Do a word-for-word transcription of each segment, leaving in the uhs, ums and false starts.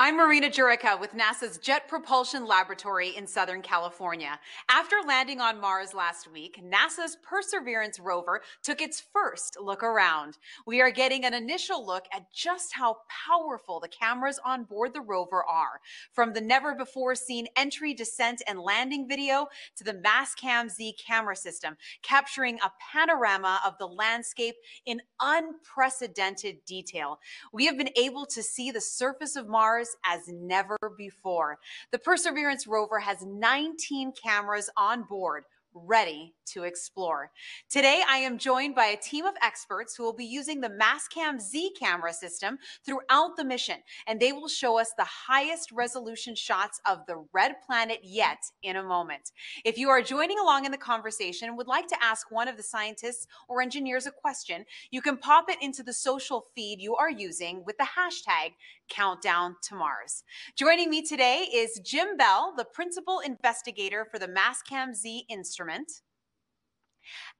I'm Marina Jurica with NASA's Jet Propulsion Laboratory in Southern California. After landing on Mars last week, NASA's Perseverance rover took its first look around. We are getting an initial look at just how powerful the cameras on board the rover are. From the never-before-seen entry, descent, and landing video to the Mastcam Z camera system, capturing a panorama of the landscape in unprecedented detail. We have been able to see the surface of Mars as never before. The Perseverance rover has nineteen cameras on board, ready to explore. Today, I am joined by a team of experts who will be using the Mastcam Z camera system throughout the mission, and they will show us the highest resolution shots of the red planet yet in a moment. If you are joining along in the conversation and would like to ask one of the scientists or engineers a question, you can pop it into the social feed you are using with the hashtag Countdown to Mars. Joining me today is Jim Bell, the principal investigator for the Mastcam Z instrument,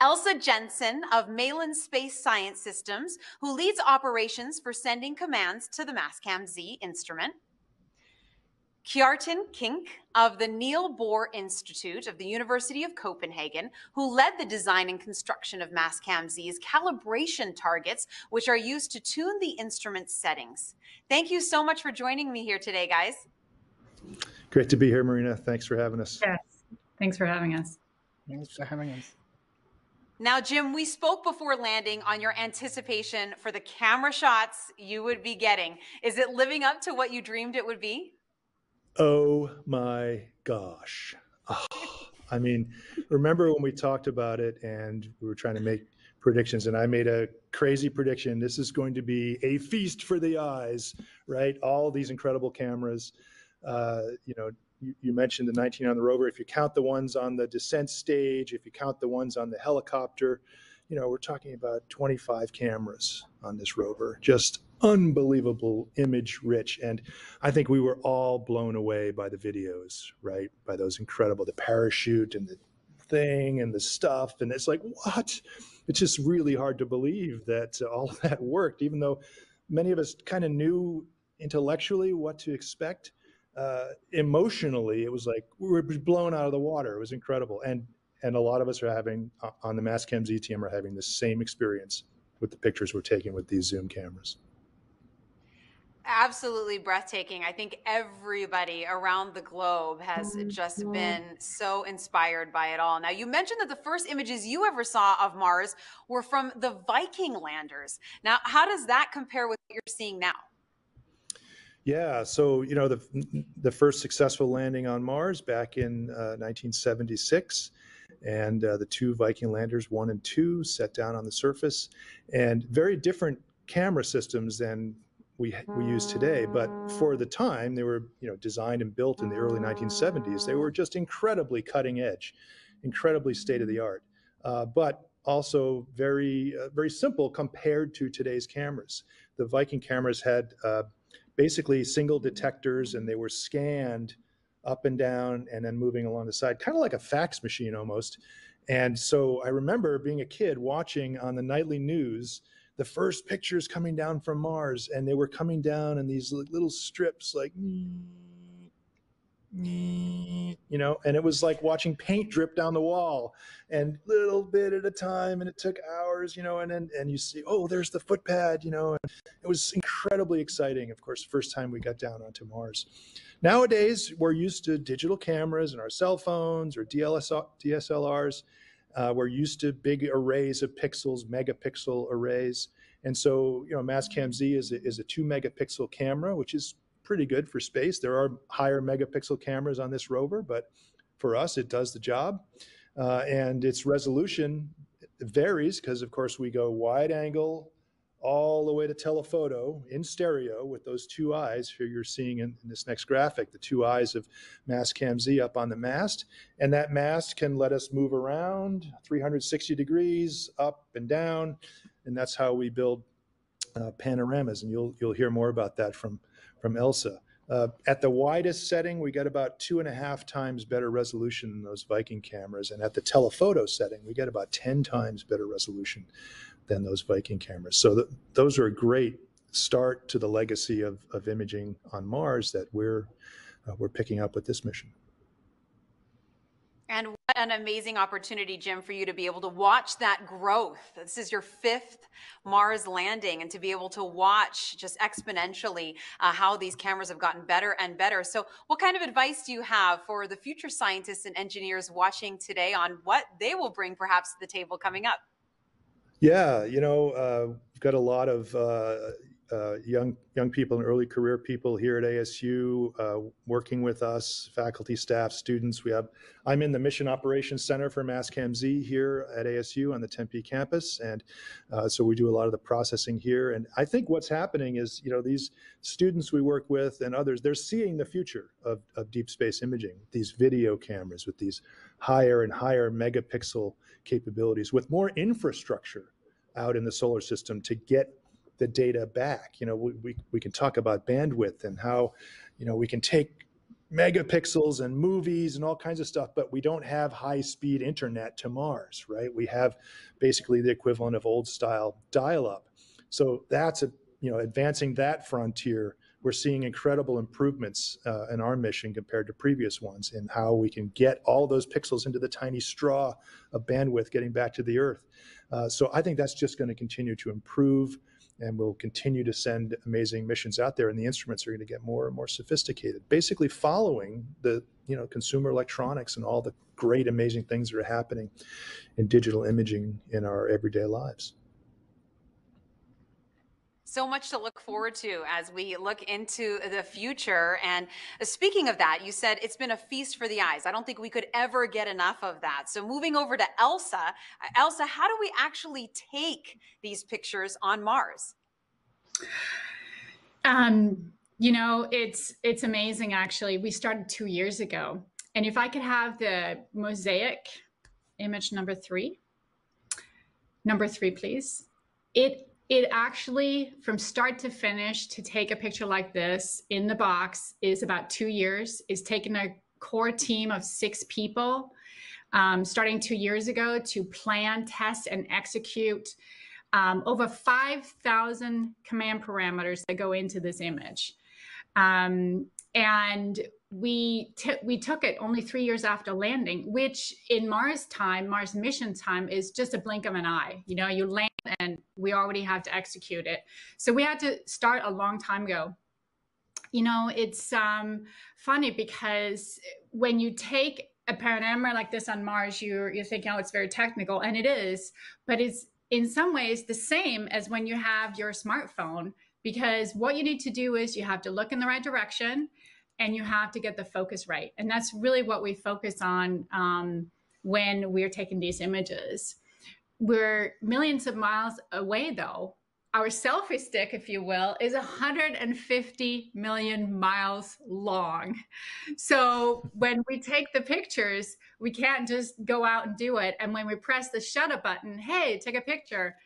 Elsa Jensen of Malin Space Science Systems, who leads operations for sending commands to the Mastcam Z instrument, Kjartan Kinch of the Niels Bohr Institute of the University of Copenhagen, who led the design and construction of Mastcam Z's calibration targets, which are used to tune the instrument settings. Thank you so much for joining me here today, guys. Great to be here, Marina. Thanks for having us. Yes, thanks for having us. Thanks for having us. Now, Jim, we spoke before landing on your anticipation for the camera shots you would be getting. Is it living up to what you dreamed it would be? Oh my gosh. Oh, I mean, remember when we talked about it and we were trying to make predictions, and I made a crazy prediction. This is going to be a feast for the eyes, right? All these incredible cameras. Uh, you know, you, you mentioned the nineteen on the rover. If you count the ones on the descent stage, if you count the ones on the helicopter, you know, we're talking about twenty-five cameras on this rover. Just unbelievable, image rich. And I think we were all blown away by the videos, right? By those incredible, the parachute and the thing and the stuff. And it's like, what? It's just really hard to believe that all of that worked, even though many of us kind of knew intellectually what to expect. Uh, emotionally, it was like, we were blown out of the water. It was incredible. And and a lot of us are having, on the Mastcam Z team, are having the same experience with the pictures we're taking with these zoom cameras. Absolutely breathtaking. I think everybody around the globe has just been so inspired by it all. Now, you mentioned that the first images you ever saw of Mars were from the Viking landers. Now, how does that compare with what you're seeing now? Yeah, so, you know, the, the first successful landing on Mars back in uh, nineteen seventy-six. And uh, the two Viking landers, one and two, set down on the surface. And very different camera systems than We, we use today, but for the time they were, you know, designed and built in the early nineteen seventies. They were just incredibly cutting edge, incredibly state of the art, uh, but also very, uh, very simple compared to today's cameras. The Viking cameras had uh, basically single detectors, and they were scanned up and down and then moving along the side, kind of like a fax machine almost. And so I remember being a kid watching on the nightly news the first pictures coming down from Mars, and they were coming down in these little strips, like, you know, and it was like watching paint drip down the wall, and little bit at a time, and it took hours, you know, and then, and you see, oh, there's the footpad, you know, and it was incredibly exciting. Of course, first time we got down onto Mars. Nowadays, we're used to digital cameras and our cell phones or D S L Rs. Uh, we're used to big arrays of pixels, megapixel arrays. And so, you know, Mastcam Z is a, is a two megapixel camera, which is pretty good for space. There are higher megapixel cameras on this rover, but for us, it does the job. Uh, and its resolution varies because, of course, we go wide angle all the way to telephoto in stereo with those two eyes here you're seeing in, in this next graphic, the two eyes of Mastcam Z up on the mast. And that mast can let us move around three hundred sixty degrees up and down. And that's how we build uh, panoramas. And you'll, you'll hear more about that from, from Elsa. Uh, at the widest setting, we got about two and a half times better resolution than those Viking cameras. And at the telephoto setting, we get about ten times better resolution than those Viking cameras. So th those are great start to the legacy of, of imaging on Mars that we're uh, we're picking up with this mission. And what an amazing opportunity, Jim, for you to be able to watch that growth. This is your fifth Mars landing, and to be able to watch just exponentially uh, how these cameras have gotten better and better. So what kind of advice do you have for the future scientists and engineers watching today on what they will bring perhaps to the table coming up? Yeah, you know, uh, we've got a lot of uh, uh, young young people and early career people here at A S U uh, working with us, faculty, staff, students. We have I'm in the Mission Operations Center for Mastcam Z here at A S U on the Tempe campus, and uh, so we do a lot of the processing here. And I think what's happening is, you know, these students we work with and others, they're seeing the future of, of deep space imaging. These video cameras with these higher and higher megapixel capabilities, with more infrastructure out in the solar system to get the data back. You know, we, we, we can talk about bandwidth and how, you know, we can take megapixels and movies and all kinds of stuff, but we don't have high-speed internet to Mars, right? We have basically the equivalent of old-style dial-up. So that's, a you know, advancing that frontier. We're seeing incredible improvements uh, in our mission compared to previous ones in how we can get all those pixels into the tiny straw of bandwidth getting back to the Earth. Uh, so I think that's just going to continue to improve, and we'll continue to send amazing missions out there, and the instruments are going to get more and more sophisticated, basically following the, you know, consumer electronics and all the great, amazing things that are happening in digital imaging in our everyday lives. So much to look forward to as we look into the future. And speaking of that, you said it's been a feast for the eyes. I don't think we could ever get enough of that. So moving over to Elsa, Elsa, how do we actually take these pictures on Mars? Um, you know, it's, it's amazing, actually. We started two years ago. And if I could have the mosaic image number three, number three, please. It It actually, from start to finish, to take a picture like this in the box is about two years. It's taken a core team of six people, um, starting two years ago, to plan, test, and execute um, over five thousand command parameters that go into this image. Um, and we, we took it only three years after landing, which in Mars time, Mars mission time, is just a blink of an eye. You know, you land and we already have to execute it. So we had to start a long time ago. You know, it's um, funny because when you take a parameter like this on Mars, you're, you're thinking, oh, it's very technical, and it is, but it's in some ways the same as when you have your smartphone, because what you need to do is you have to look in the right direction and you have to get the focus right. And that's really what we focus on um, when we're taking these images. We're millions of miles away, though. Our selfie stick, if you will, is one hundred fifty million miles long. So when we take the pictures, we can't just go out and do it. And when we press the shutter button, hey, take a picture,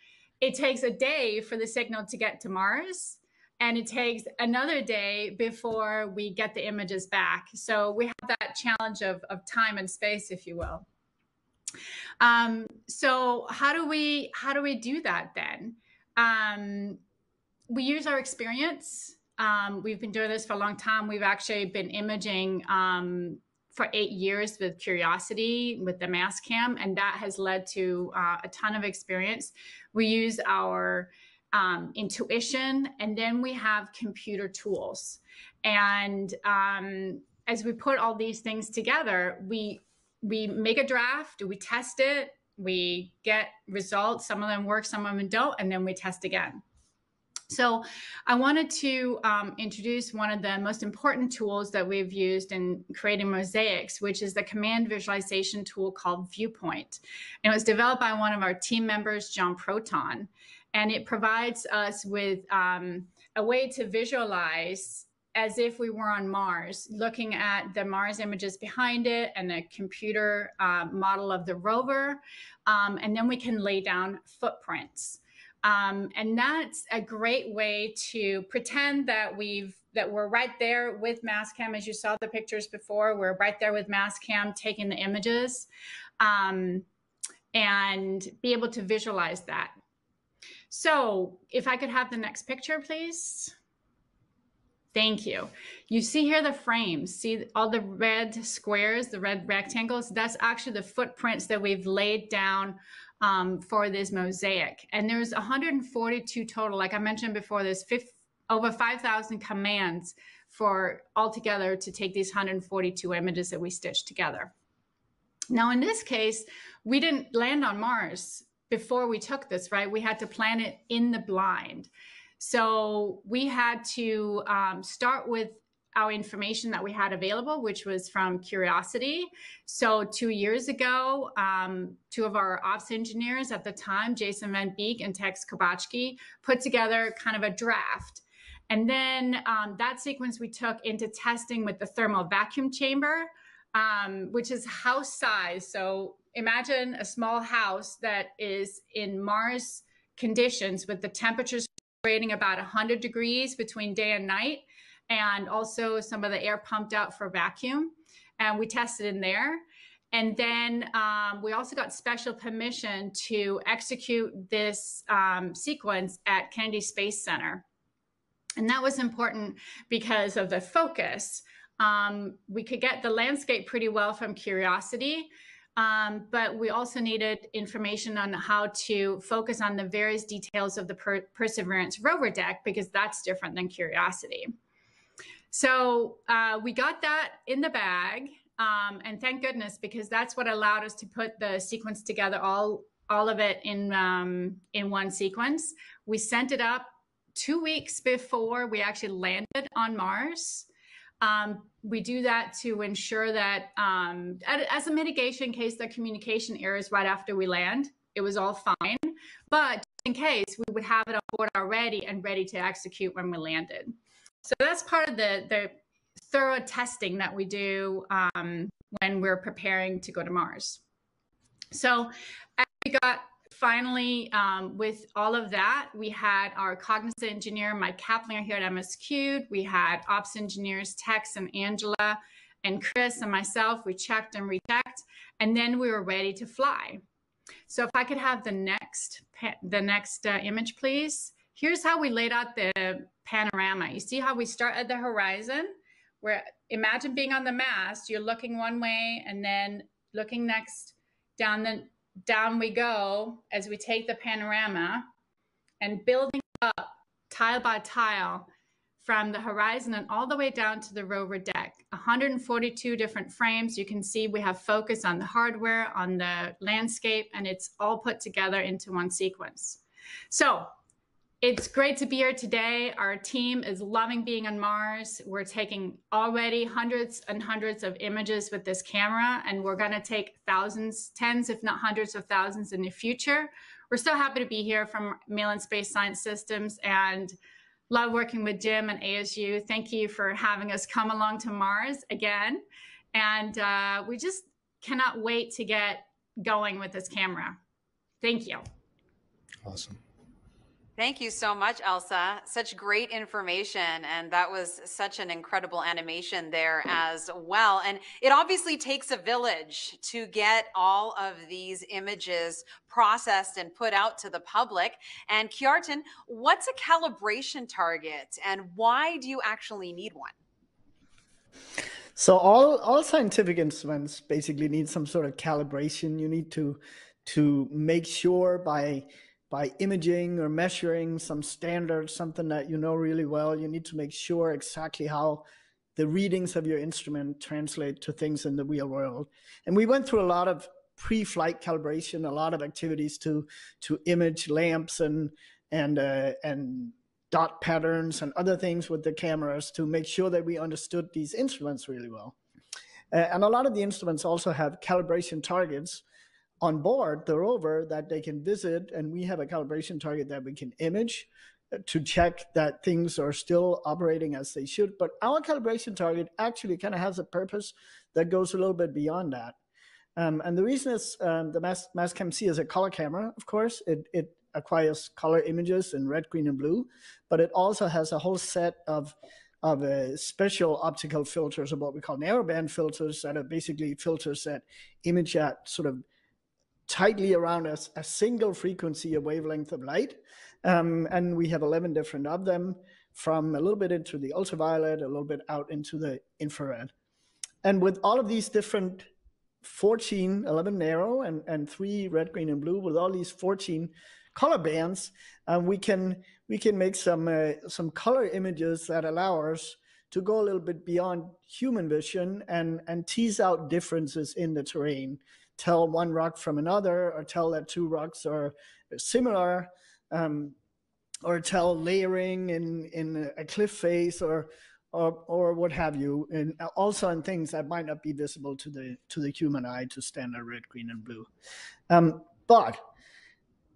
it takes a day for the signal to get to Mars. And it takes another day before we get the images back. So we have that challenge of, of time and space, if you will. Um, so how do we how do we do that then? Um, we use our experience. Um, we've been doing this for a long time. We've actually been imaging um, for eight years with Curiosity, with the Mastcam, and that has led to uh, a ton of experience. We use our Um, intuition, and then we have computer tools. And um, as we put all these things together, we we make a draft, we test it, we get results. Some of them work, some of them don't, and then we test again. So I wanted to um, introduce one of the most important tools that we've used in creating mosaics, which is the command visualization tool called Viewpoint. And it was developed by one of our team members, John Proton. And it provides us with um, a way to visualize as if we were on Mars, looking at the Mars images behind it and a computer uh, model of the rover. Um, and then we can lay down footprints. Um, and that's a great way to pretend that we've that we're right there with Mastcam. As you saw the pictures before, we're right there with Mastcam taking the images um, and be able to visualize that. So if I could have the next picture, please. Thank you. You see here the frames, see all the red squares, the red rectangles, that's actually the footprints that we've laid down um, for this mosaic. And there's one hundred forty-two total, like I mentioned before, there's over five thousand commands for altogether to take these one hundred forty-two images that we stitched together. Now, in this case, we didn't land on Mars before we took this, right? We had to plan it in the blind. So we had to um, start with our information that we had available, which was from Curiosity. So two years ago, um, two of our ops engineers at the time, Jason Van Beek and Tex Kobachki, put together kind of a draft. And then um, that sequence we took into testing with the thermal vacuum chamber, um, which is house size. So imagine a small house that is in Mars conditions with the temperatures grading about one hundred degrees between day and night, and also some of the air pumped out for vacuum. And we tested in there. And then um, we also got special permission to execute this um, sequence at Kennedy Space Center. And that was important because of the focus. Um, we could get the landscape pretty well from Curiosity. Um, but we also needed information on how to focus on the various details of the per Perseverance rover deck, because that's different than Curiosity. So uh, we got that in the bag, um, and thank goodness, because that's what allowed us to put the sequence together, all, all of it in, um, in one sequence. We sent it up two weeks before we actually landed on Mars. Um, we do that to ensure that um, as a mitigation in case there are communication errors right after we land. It was all fine, but just in case, we would have it on board already and ready to execute when we landed. So that's part of the, the thorough testing that we do um, when we're preparing to go to Mars. So as we got Finally, um, with all of that, we had our cognizant engineer, Mike Kaplan, here at M S Q. We had ops engineers, Tex and Angela and Chris and myself. We checked and rechecked, and then we were ready to fly. So if I could have the next, the next uh, image, please. Here's how we laid out the panorama. You see how we start at the horizon, where imagine being on the mast, you're looking one way and then looking next down the down we go as we take the panorama and building up tile by tile from the horizon and all the way down to the rover deck. one hundred forty-two different frames. You can see we have focus on the hardware, on the landscape, and it's all put together into one sequence. So it's great to be here today. Our team is loving being on Mars. We're taking already hundreds and hundreds of images with this camera, and we're gonna take thousands, tens, if not hundreds of thousands in the future. We're so happy to be here from Malin Space Science Systems and love working with Jim and A S U. Thank you for having us come along to Mars again. And uh, we just cannot wait to get going with this camera. Thank you. Awesome. Thank you so much, Elsa. Such great information. And that was such an incredible animation there as well. And it obviously takes a village to get all of these images processed and put out to the public. And Kjartan, what's a calibration target and why do you actually need one? So all, all scientific instruments basically need some sort of calibration. You need to, to make sure by by imaging or measuring some standard, something that you know really well, you need to make sure exactly how the readings of your instrument translate to things in the real world. And we went through a lot of pre-flight calibration, a lot of activities to to image lamps and and uh, and dot patterns and other things with the cameras to make sure that we understood these instruments really well. Uh, and a lot of the instruments also have calibration targets on board the rover that they can visit, and we have a calibration target that we can image to check that things are still operating as they should. But our calibration target actually kind of has a purpose that goes a little bit beyond that. Um, and the reason is um, the Mastcam Z is a color camera, of course. It, it acquires color images in red, green, and blue, but it also has a whole set of of uh, special optical filters, or what we call narrowband filters, that are basically filters that image at sort of tightly around a, a single frequency or wavelength of light. Um, and we have eleven different of them, from a little bit into the ultraviolet, a little bit out into the infrared. And with all of these different fourteen, eleven narrow and, and three red, green, and blue, with all these fourteen color bands, uh, we can we can make some uh, some color images that allow us to go a little bit beyond human vision and and tease out differences in the terrain, tell one rock from another, or tell that two rocks are similar, um, or tell layering in in a cliff face, or or or what have you, and also in things that might not be visible to the to the human eye, to standard red, green, and blue. Um, but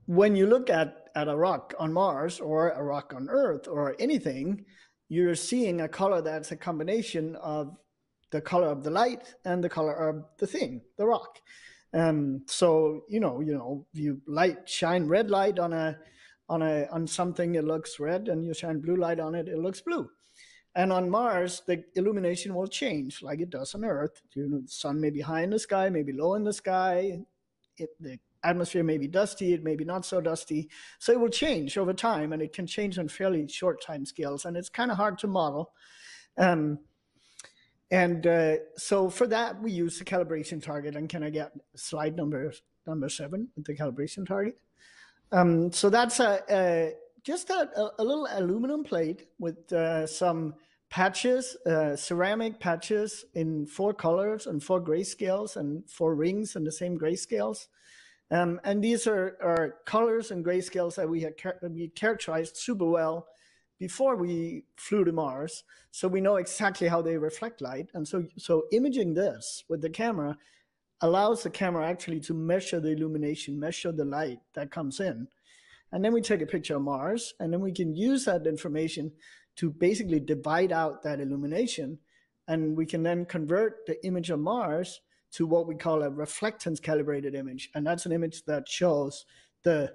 when you look at at a rock on Mars or a rock on Earth or anything, you're seeing a color that's a combination of the color of the light and the color of the thing, the rock. Um, so you know, you know, you light shine red light on a on a on something, it looks red, and you shine blue light on it, it looks blue. And on Mars, the illumination will change like it does on Earth. You know, the sun may be high in the sky, maybe low in the sky. It, the atmosphere may be dusty, it may be not so dusty. So it will change over time, and it can change on fairly short time scales, and it's kind of hard to model. Um, and uh, so for that, we use the calibration target. And can I get slide number number seven with the calibration target? Um, so that's a, a just a, a little aluminum plate with uh, some patches, uh, ceramic patches in four colors and four grayscales and four rings in the same grayscales. Um, and these are, are colors and grayscales that we had char we characterized super well before we flew to Mars. So we know exactly how they reflect light. And so, so imaging this with the camera allows the camera actually to measure the illumination, measure the light that comes in. And then we take a picture of Mars, and then we can use that information to basically divide out that illumination. And we can then convert the image of Mars to what we call a reflectance calibrated image. And that's an image that shows the,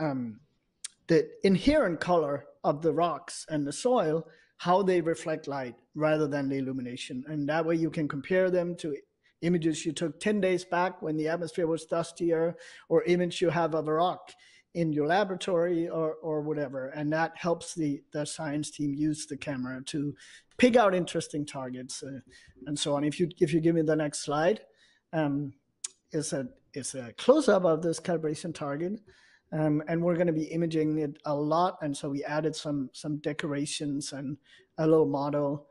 um, the inherent color of the rocks and the soil, how they reflect light rather than the illumination. And that way you can compare them to images you took ten days back when the atmosphere was dustier, or image you have of a rock in your laboratory, or, or whatever. And that helps the, the science team use the camera to pick out interesting targets uh, and so on. If you, if you give me the next slide, um, it's a, it's a close-up of this calibration target. Um, and we're gonna be imaging it a lot. And so we added some, some decorations and a little motto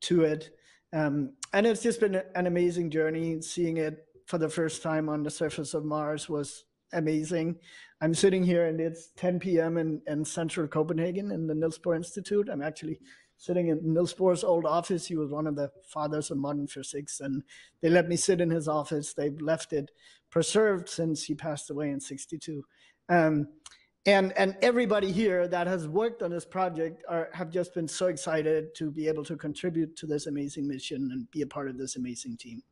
to it. Um, and it's just been an amazing journey. Seeing it for the first time on the surface of Mars was amazing. I'm sitting here, and it's ten p m in, in central Copenhagen in the Niels Bohr Institute. I'm actually sitting in Niels Bohr's old office. He was one of the fathers of modern physics, and they let me sit in his office. They've left it preserved since he passed away in sixty-two. Um, and, and everybody here that has worked on this project are, have just been so excited to be able to contribute to this amazing mission and be a part of this amazing team.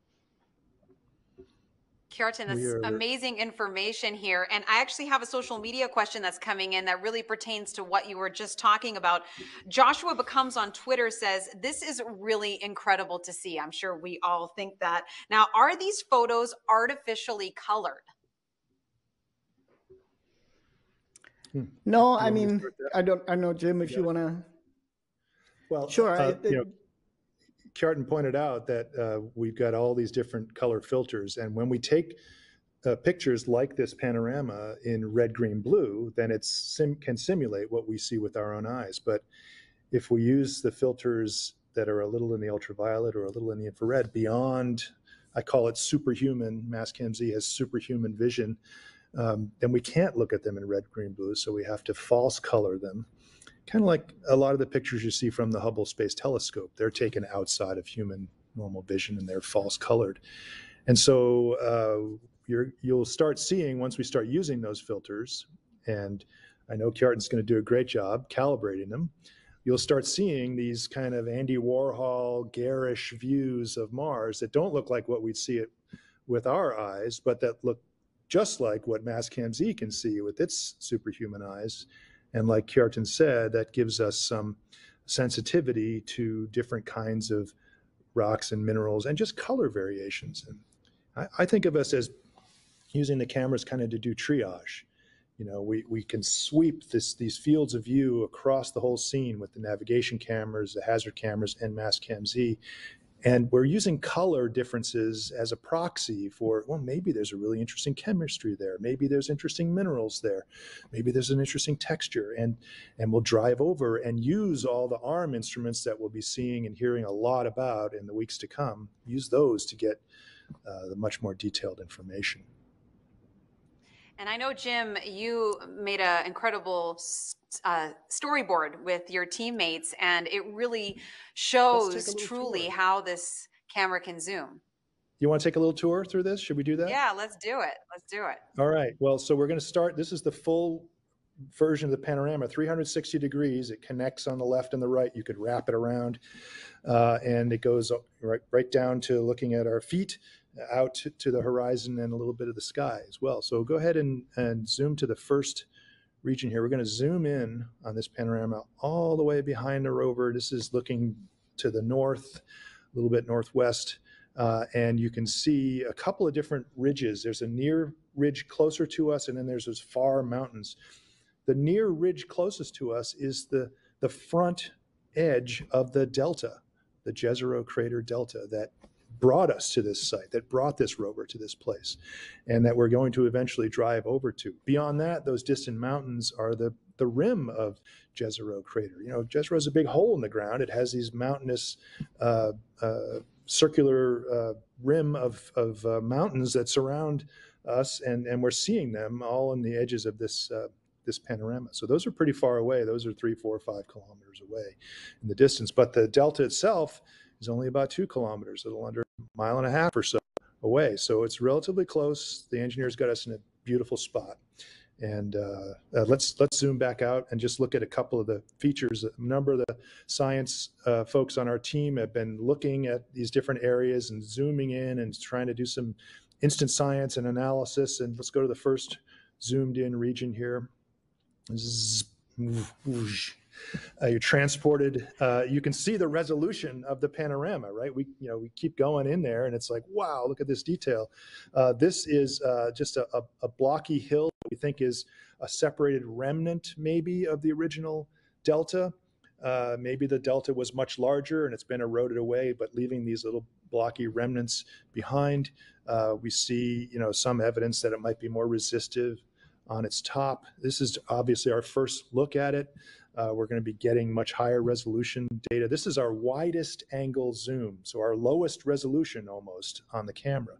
Kjartan, that's are... amazing information here. And I actually have a social media question that's coming in that really pertains to what you were just talking about. Joshua Becomes on Twitter says, this is really incredible to see. I'm sure we all think that. Now, are these photos artificially colored? Hmm. No, I mean, I don't, I know, Jim, if yeah. you want to. Well, sure. Uh, I, you know, Kjartan pointed out that uh, we've got all these different color filters. And when we take uh, pictures like this panorama in red, green, blue, then it sim can simulate what we see with our own eyes. But if we use the filters that are a little in the ultraviolet or a little in the infrared beyond, I call it superhuman, Mastcam-Z has superhuman vision, um, then we can't look at them in red, green, blue. So we have to false color them. Kind of like a lot of the pictures you see from the Hubble Space Telescope. They're taken outside of human normal vision, and they're false colored. And so uh, you're, you'll start seeing, once we start using those filters, and I know Kjartan's going to do a great job calibrating them, you'll start seeing these kind of Andy Warhol, garish views of Mars that don't look like what we'd see it with our eyes, but that look just like what Mastcam-Z can see with its superhuman eyes. And like Kjartan said, that gives us some sensitivity to different kinds of rocks and minerals and just color variations. And I, I think of us as using the cameras kind of to do triage. You know, we, we can sweep this, these fields of view across the whole scene with the navigation cameras, the hazard cameras, and Mastcam Z. And we're using color differences as a proxy for, well, maybe there's a really interesting chemistry there. Maybe there's interesting minerals there. Maybe there's an interesting texture. And, and we'll drive over and use all the A R M instruments that we'll be seeing and hearing a lot about in the weeks to come, use those to get uh, the much more detailed information. And I know, Jim, you made an incredible uh, storyboard with your teammates, and it really shows truly tour. how this camera can zoom. You want to take a little tour through this? Should we do that? Yeah, let's do it. Let's do it. All right. Well, so we're going to start. This is the full version of the panorama, three hundred sixty degrees. It connects on the left and the right. You could wrap it around, uh, and it goes right, right down to looking at our feet, out to the horizon, and a little bit of the sky as well. So go ahead and, and zoom to the first region here. We're going to zoom in on this panorama all the way behind the rover. This is looking to the north, a little bit northwest, uh, and you can see a couple of different ridges. There's a near ridge closer to us, and then there's those far mountains. The near ridge closest to us is the, the front edge of the delta, the Jezero Crater Delta, that brought us to this site, that brought this rover to this place, and that we're going to eventually drive over to. Beyond that, those distant mountains are the, the rim of Jezero Crater. You know, Jezero is a big hole in the ground. It has these mountainous uh, uh, circular uh, rim of, of uh, mountains that surround us, and, and we're seeing them all on the edges of this uh, this panorama. So those are pretty far away. Those are three, four, five kilometers away in the distance. But the delta itself is only about two kilometers, a little under a mile and a half or so away. So it's relatively close. The engineers got us in a beautiful spot. And uh, uh, let's let's zoom back out and just look at a couple of the features. A number of the science uh, folks on our team have been looking at these different areas and zooming in and trying to do some instant science and analysis. And let's go to the first zoomed in region here. Zzz, whoosh, whoosh. Uh, you're transported. Uh, you can see the resolution of the panorama, right? We, you know, we keep going in there, and it's like, wow, look at this detail. Uh, this is uh, just a, a, a blocky hill that we think is a separated remnant, maybe, of the original delta. Uh, maybe the delta was much larger, and it's been eroded away, but leaving these little blocky remnants behind. Uh, we see, you know, some evidence that it might be more resistive on its top. This is obviously our first look at it. Uh, we're going to be getting much higher resolution data. This is our widest angle zoom, so our lowest resolution almost on the camera.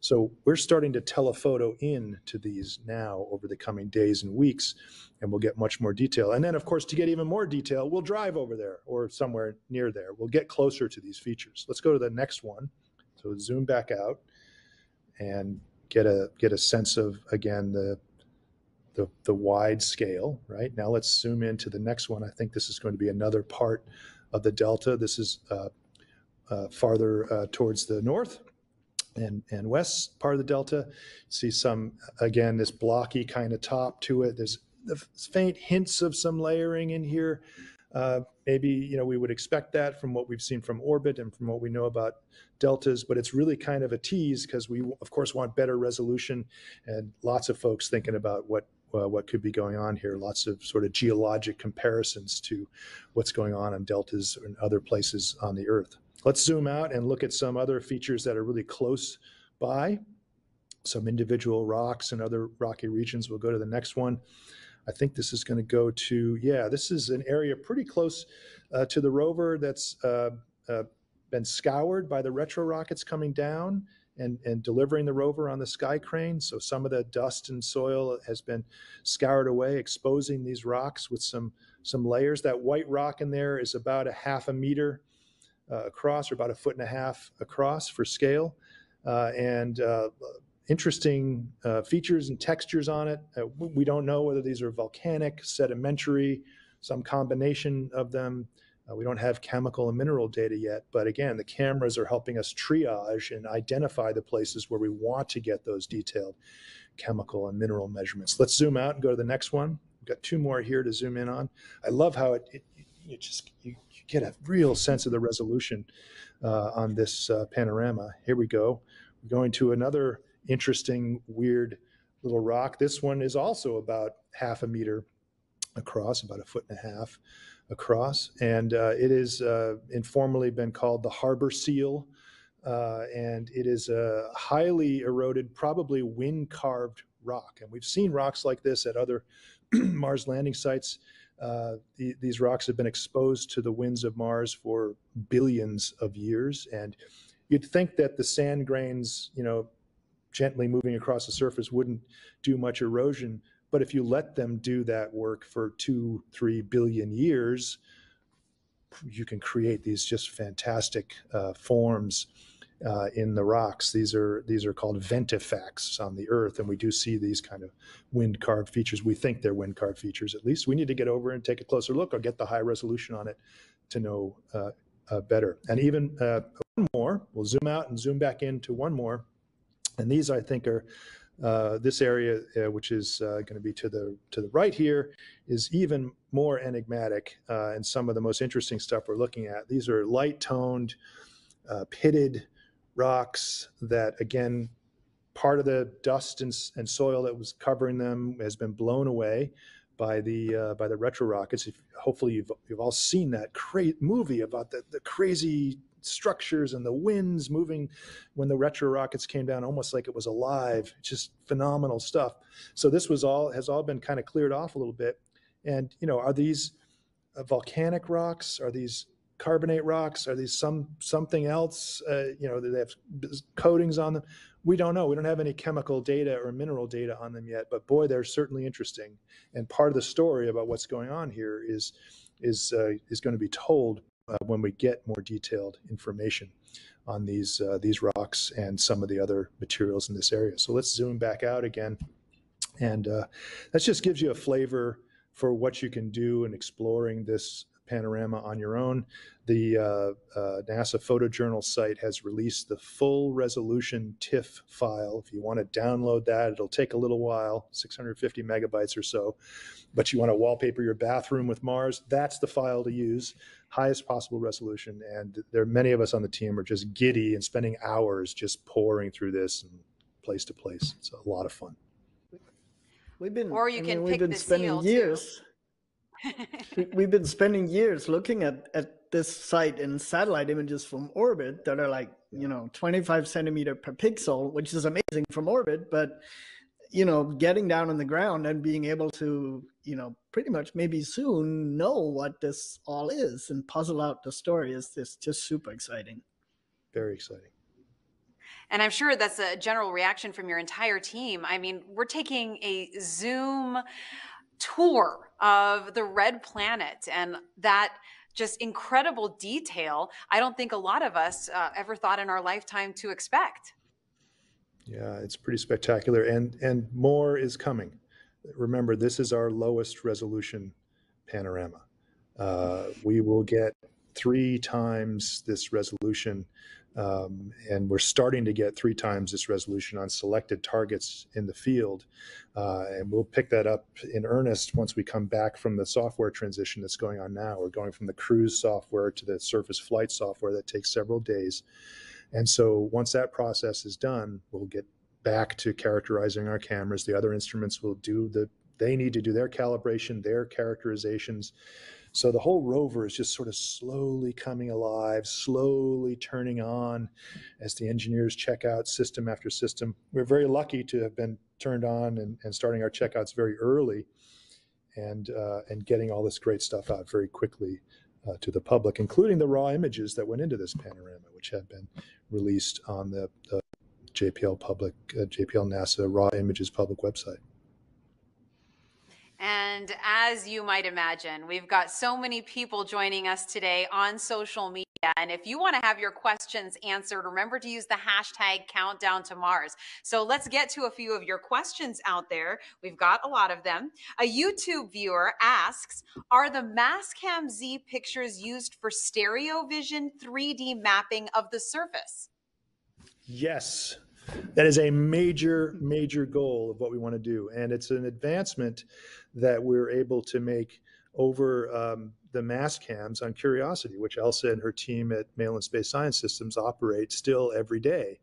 So we're starting to telephoto in to these now over the coming days and weeks, and we'll get much more detail. And then, of course, to get even more detail, we'll drive over there or somewhere near there. We'll get closer to these features. Let's go to the next one. So zoom back out and get a, get a sense of, again, the The, the wide scale, right? Now let's zoom into the next one. I think this is going to be another part of the delta. This is uh, uh, farther uh, towards the north and, and west part of the delta. See some, again, this blocky kind of top to it. There's the faint hints of some layering in here. Uh, maybe, you know, we would expect that from what we've seen from orbit and from what we know about deltas, but it's really kind of a tease because we, of course, want better resolution, and lots of folks thinking about what Uh, what could be going on here, lots of sort of geologic comparisons to what's going on in deltas and other places on the Earth. Let's zoom out and look at some other features that are really close by, some individual rocks and other rocky regions. We'll go to the next one. I think this is going to go to, yeah, this is an area pretty close uh, to the rover that's uh, uh, been scoured by the retro rockets coming down And, and delivering the rover on the sky crane. So some of the dust and soil has been scoured away, exposing these rocks with some, some layers. That white rock in there is about a half a meter uh, across, or about a foot and a half across for scale. Uh, and uh, interesting uh, features and textures on it. Uh, we don't know whether these are volcanic, sedimentary, some combination of them. Uh, we don't have chemical and mineral data yet, but again, the cameras are helping us triage and identify the places where we want to get those detailed chemical and mineral measurements. Let's zoom out and go to the next one. We've got two more here to zoom in on. I love how it, it you just you, you get a real sense of the resolution uh, on this uh, panorama. Here we go. We're going to another interesting, weird little rock. This one is also about half a meter across, about a foot and a half across. And uh, it has uh, informally been called the harbor seal. Uh, and it is a highly eroded, probably wind-carved rock. And we've seen rocks like this at other Mars landing sites. Uh, the, these rocks have been exposed to the winds of Mars for billions of years. And you'd think that the sand grains, you know, gently moving across the surface wouldn't do much erosion. But if you let them do that work for two, three billion years, you can create these just fantastic uh, forms uh, in the rocks. These are these are called ventifacts on the Earth, and we do see these kind of wind-carved features. We think they're wind-carved features, at least. We need to get over and take a closer look or get the high resolution on it to know uh, uh, better. And even uh, one more, we'll zoom out and zoom back into one more. And these, I think, are uh, this area, uh, which is uh, going to be to the to the right here, is even more enigmatic. Uh, and some of the most interesting stuff we're looking at. These are light-toned, uh, pitted rocks that, again, part of the dust and, and soil that was covering them has been blown away by the uh, by the retro rockets. If, hopefully, you've you've all seen that great movie about the the crazy structures and the winds moving when the retro rockets came down, almost like it was alive. Just phenomenal stuff. So this was all has all been kind of cleared off a little bit. And you know, are these uh, volcanic rocks? Are these carbonate rocks? Are these some something else? Uh, you know, do they have coatings on them? We don't know. We don't have any chemical data or mineral data on them yet. But boy, they're certainly interesting. And part of the story about what's going on here is is uh, is going to be told Uh, when we get more detailed information on these uh, these rocks and some of the other materials in this area. So let's zoom back out again, and uh, that just gives you a flavor for what you can do in exploring this panorama on your own. The uh, uh, NASA photojournal site has released the full resolution TIFF file. If you want to download that, it'll take a little while, six hundred fifty megabytes or so, but you want to wallpaper your bathroom with Mars, that's the file to use, highest possible resolution. And there are many of us on the team are just giddy and spending hours just pouring through this and place to place. It's a lot of fun. We've been, or you I can mean, pick we've been spending years. Too. We've been spending years looking at, at this site and satellite images from orbit that are like, you know, twenty-five centimeter per pixel, which is amazing from orbit, but, you know, getting down on the ground and being able to, you know, pretty much maybe soon know what this all is and puzzle out the story is just, just super exciting. Very exciting. And I'm sure that's a general reaction from your entire team. I mean, we're taking a Zoom tour of the red planet and that just incredible detail I don't think a lot of us uh, ever thought in our lifetime to expect. Yeah, it's pretty spectacular, and and more is coming. Remember, this is our lowest resolution panorama. Uh, we will get three times this resolution, um, and we're starting to get three times this resolution on selected targets in the field, uh, and we'll pick that up in earnest once we come back from the software transition that's going on now. We're going from the cruise software to the surface flight software that takes several days, and so once that process is done, we'll get back to characterizing our cameras. The other instruments will do the they need to do their calibration, their characterizations. So the whole rover is just sort of slowly coming alive, slowly turning on as the engineers check out system after system. We're very lucky to have been turned on and, and starting our checkouts very early and, uh, and getting all this great stuff out very quickly uh, to the public, including the raw images that went into this panorama, which have been released on the, the J P L public, uh, J P L NASA Raw Images public website. And as you might imagine, we've got so many people joining us today on social media. And if you want to have your questions answered, remember to use the hashtag countdown to Mars. So let's get to a few of your questions out there. We've got a lot of them. A YouTube viewer asks, are the Mastcam-Z pictures used for stereo vision three D mapping of the surface? Yes. That is a major, major goal of what we want to do. And it's an advancement that we're able to make over um, the mass cams on Curiosity, which Elsa and her team at Malin Space Science Systems operate still every day.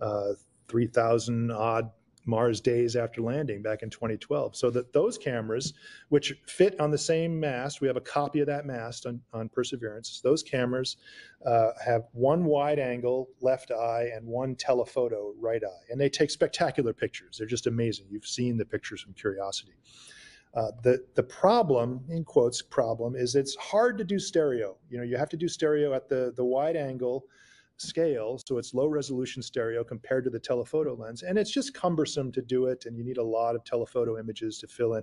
Uh, three thousand odd Mars days after landing back in twenty twelve. So that those cameras, which fit on the same mast, we have a copy of that mast on, on Perseverance. Those cameras uh, have one wide angle left eye and one telephoto right eye. And they take spectacular pictures. They're just amazing. You've seen the pictures from Curiosity. Uh, the, the problem, in quotes, problem is it's hard to do stereo. You know, you have to do stereo at the, the wide angle scale, so it's low resolution stereo compared to the telephoto lens, and it's just cumbersome to do it, and you need a lot of telephoto images to fill in.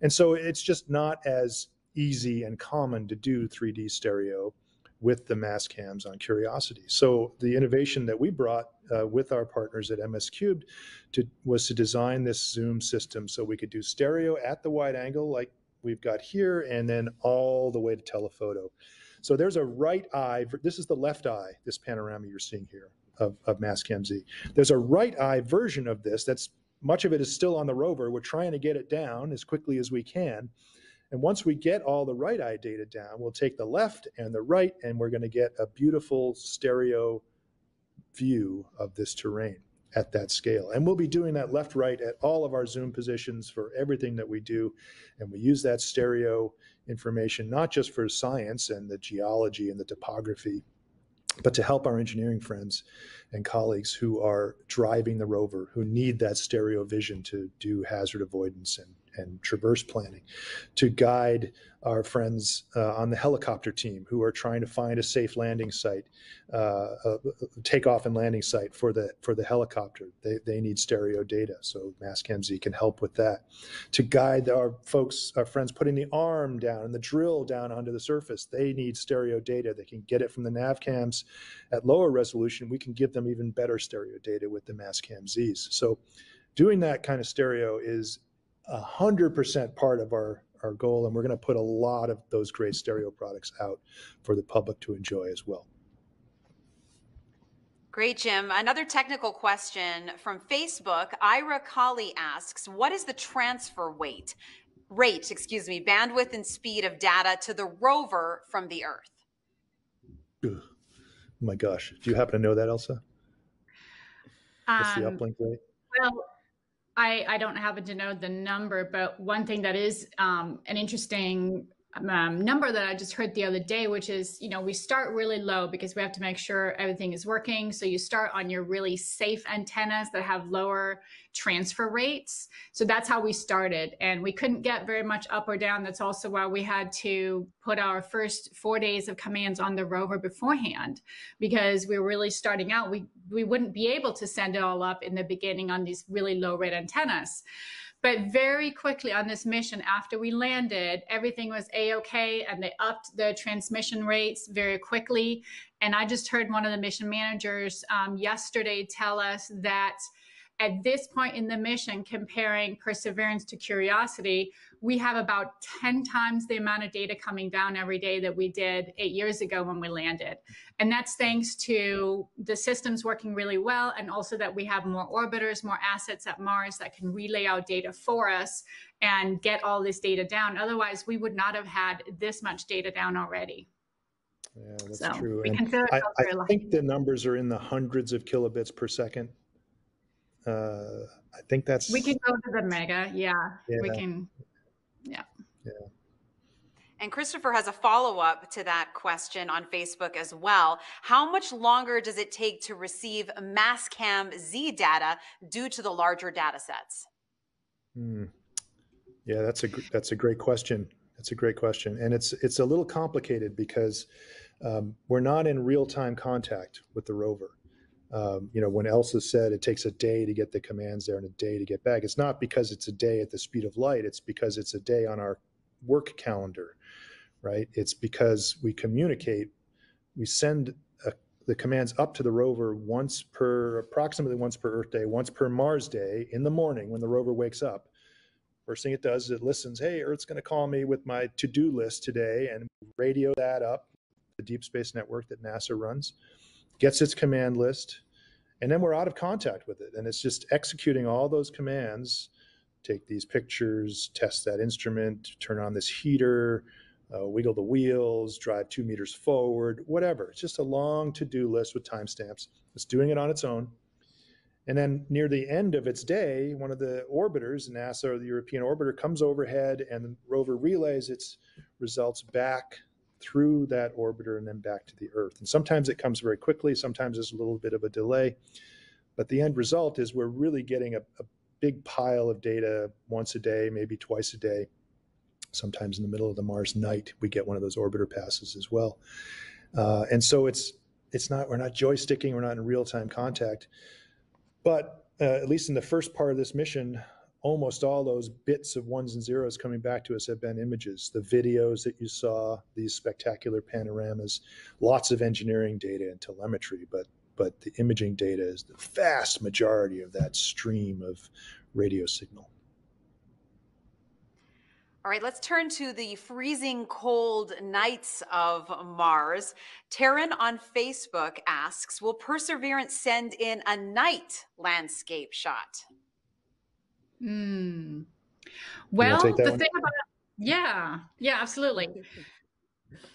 And so it's just not as easy and common to do three D stereo with the mass cams on Curiosity. So the innovation that we brought uh, with our partners at M S Cubed to, was to design this zoom system so we could do stereo at the wide angle like we've got here, and then all the way to telephoto. So there's a right eye, this is the left eye, this panorama you're seeing here of, of Mastcam-Z. There's a right eye version of this that's, much of it is still on the rover. We're trying to get it down as quickly as we can. And once we get all the right eye data down, we'll take the left and the right, and we're gonna get a beautiful stereo view of this terrain at that scale. And we'll be doing that left, right at all of our zoom positions for everything that we do. And we use that stereo information, not just for science and the geology and the topography, but to help our engineering friends and colleagues who are driving the rover, who need that stereo vision to do hazard avoidance and, and traverse planning, to guide our friends uh, on the helicopter team who are trying to find a safe landing site, uh, a takeoff and landing site for the, for the helicopter. They, they need stereo data, so Mastcam-Z can help with that. To guide our folks, our friends putting the arm down and the drill down onto the surface, they need stereo data. They can get it from the nav cams at lower resolution. We can give them even better stereo data with the Mastcam-Zs. So doing that kind of stereo is a hundred percent part of our, our goal, and we're going to put a lot of those great stereo products out for the public to enjoy as well. Great, Jim. Another technical question from Facebook. Ira Kali asks, what is the transfer weight, rate, excuse me, bandwidth and speed of data to the rover from the Earth? Oh my gosh. Do you happen to know that, Elsa? What's um, the uplink rate? Well, I, I don't happen to know the number, but one thing that is um, an interesting um, number that I just heard the other day, which is, you know, we start really low because we have to make sure everything is working. So you start on your really safe antennas that have lower transfer rates. So that's how we started. And we couldn't get very much up or down. That's also why we had to put our first four days of commands on the rover beforehand, because we were really starting out. We, we wouldn't be able to send it all up in the beginning on these really low rate antennas. But very quickly on this mission, after we landed, everything was A-okay, and they upped the transmission rates very quickly. And I just heard one of the mission managers um, yesterday tell us that at this point in the mission, comparing Perseverance to Curiosity, we have about ten times the amount of data coming down every day that we did eight years ago when we landed. And that's thanks to the systems working really well, and also that we have more orbiters, more assets at Mars that can relay out data for us and get all this data down. Otherwise, we would not have had this much data down already. Yeah, that's so true. And I, I think the numbers are in the hundreds of kilobits per second. Uh, I think that's, we can go to the mega. Yeah, yeah. We can. Yeah. Yeah. And Christopher has a follow-up to that question on Facebook as well. How much longer does it take to receive Mastcam-Z data due to the larger data sets? Hmm. Yeah, that's a, that's a great question. That's a great question. And it's, it's a little complicated because, um, we're not in real-time contact with the rover. Um, you know, when Elsa said it takes a day to get the commands there and a day to get back, it's not because it's a day at the speed of light. It's because it's a day on our work calendar, right? It's because we communicate, we send a, the commands up to the rover once per, approximately once per Earth day, once per Mars day in the morning when the rover wakes up. First thing it does is it listens, hey, Earth's going to call me with my to-do list today, and radio that up, the deep space network that NASA runs, gets its command list, and then we're out of contact with it. And it's just executing all those commands, take these pictures, test that instrument, turn on this heater, uh, wiggle the wheels, drive two meters forward, whatever. It's just a long to-do list with timestamps. It's doing it on its own. And then near the end of its day, one of the orbiters, NASA or the European orbiter, comes overhead and the rover relays its results back through that orbiter and then back to the Earth. And sometimes it comes very quickly, sometimes there's a little bit of a delay. But the end result is we're really getting a, a big pile of data once a day, maybe twice a day. Sometimes in the middle of the Mars night, we get one of those orbiter passes as well. Uh, and so it's it's not we're not joysticking, we're not in real-time contact. But uh, at least in the first part of this mission, almost all those bits of ones and zeros coming back to us have been images, the videos that you saw, these spectacular panoramas, lots of engineering data and telemetry, but but the imaging data is the vast majority of that stream of radio signal. All right, let's turn to the freezing cold nights of Mars. Taryn on Facebook asks, will Perseverance send in a night landscape shot? Hmm. Well, the one? thing about yeah, yeah, absolutely.